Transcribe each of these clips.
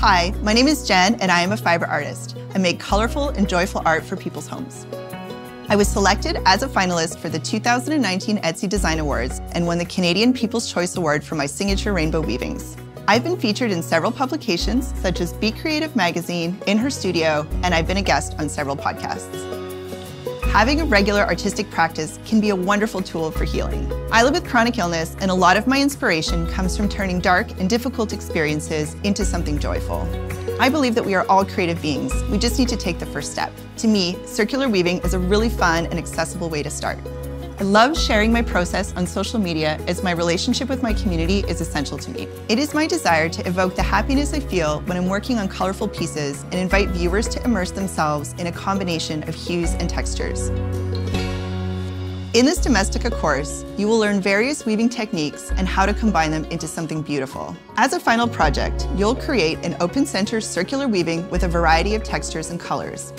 Hi, my name is Jen and I am a fiber artist. I make colorful and joyful art for people's homes. I was selected as a finalist for the 2019 Etsy Design Awards and won the Canadian People's Choice Award for my signature rainbow weavings. I've been featured in several publications such as Be Creative Magazine, In Her Studio, and I've been a guest on several podcasts. Having a regular artistic practice can be a wonderful tool for healing. I live with chronic illness, and a lot of my inspiration comes from turning dark and difficult experiences into something joyful. I believe that we are all creative beings. We just need to take the first step. To me, circular weaving is a really fun and accessible way to start. I love sharing my process on social media as my relationship with my community is essential to me. It is my desire to evoke the happiness I feel when I'm working on colorful pieces and invite viewers to immerse themselves in a combination of hues and textures. In this Domestika course, you will learn various weaving techniques and how to combine them into something beautiful. As a final project, you'll create an open center circular weaving with a variety of textures and colors.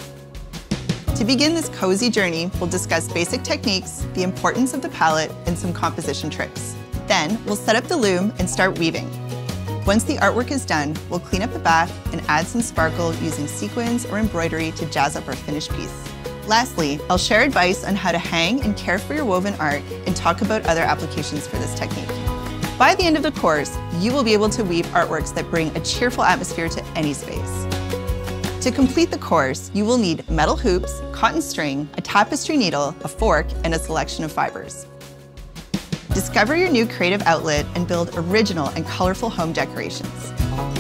To begin this cozy journey, we'll discuss basic techniques, the importance of the palette, and some composition tricks. Then, we'll set up the loom and start weaving. Once the artwork is done, we'll clean up the back and add some sparkle using sequins or embroidery to jazz up our finished piece. Lastly, I'll share advice on how to hang and care for your woven art and talk about other applications for this technique. By the end of the course, you will be able to weave artworks that bring a cheerful atmosphere to any space. To complete the course, you will need metal hoops, cotton string, a tapestry needle, a fork, and a selection of fibers. Discover your new creative outlet and build original and colorful home decorations.